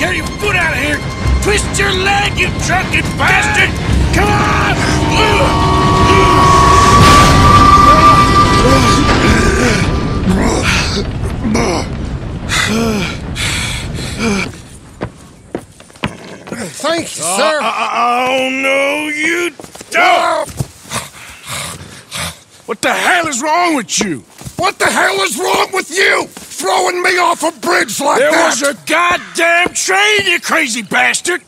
Get your foot out of here! Twist your leg, you drunken bastard! Come on! Thank you, sir! Oh, no, you don't! What the hell is wrong with you? What the hell is wrong with you? Throwing me off a bridge like that? There was a goddamn train, you crazy bastard!